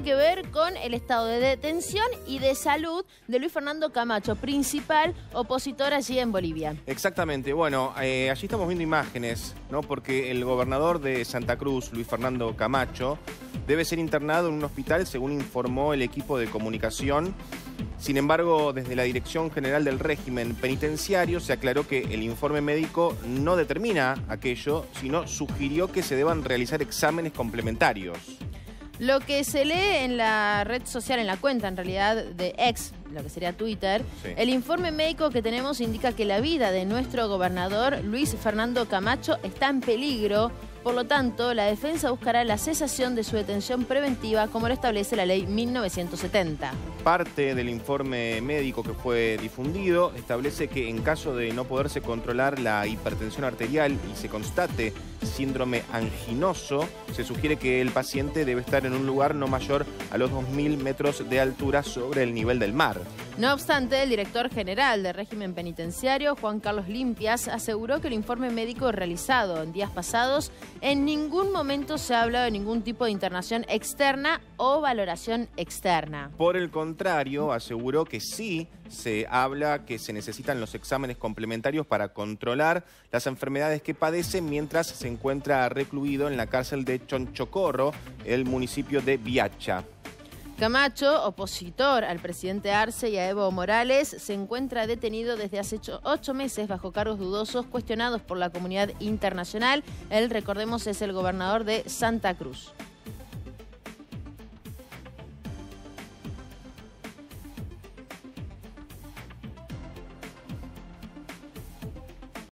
tiene que ver con el estado de detención y de salud de Luis Fernando Camacho, principal opositor allí en Bolivia. Exactamente. Bueno, allí estamos viendo imágenes, ¿no? Porque el gobernador de Santa Cruz, Luis Fernando Camacho, debe ser internado en un hospital, según informó el equipo de comunicación. Sin embargo, desde la Dirección General del Régimen Penitenciario se aclaró que el informe médico no determina aquello, sino sugirió que se deban realizar exámenes complementarios. Lo que se lee en la red social, en la cuenta en realidad de X, lo que sería Twitter, sí. El informe médico que tenemos indica que la vida de nuestro gobernador Luis Fernando Camacho está en peligro. Por lo tanto, la defensa buscará la cesación de su detención preventiva, como lo establece la ley 1970. Parte del informe médico que fue difundido establece que en caso de no poderse controlar la hipertensión arterial y se constate síndrome anginoso, se sugiere que el paciente debe estar en un lugar no mayor a los 2.000 metros de altura sobre el nivel del mar. No obstante, el director general del régimen penitenciario, Juan Carlos Limpias, aseguró que el informe médico realizado en días pasados en ningún momento se ha hablado de ningún tipo de internación externa o valoración externa. Por el contrario, aseguró que sí se habla que se necesitan los exámenes complementarios para controlar las enfermedades que padece mientras se encuentra recluido en la cárcel de Chonchocorro, el municipio de Viacha. Camacho, opositor al presidente Arce y a Evo Morales, se encuentra detenido desde hace 8 meses bajo cargos dudosos cuestionados por la comunidad internacional. Él, recordemos, es el gobernador de Santa Cruz.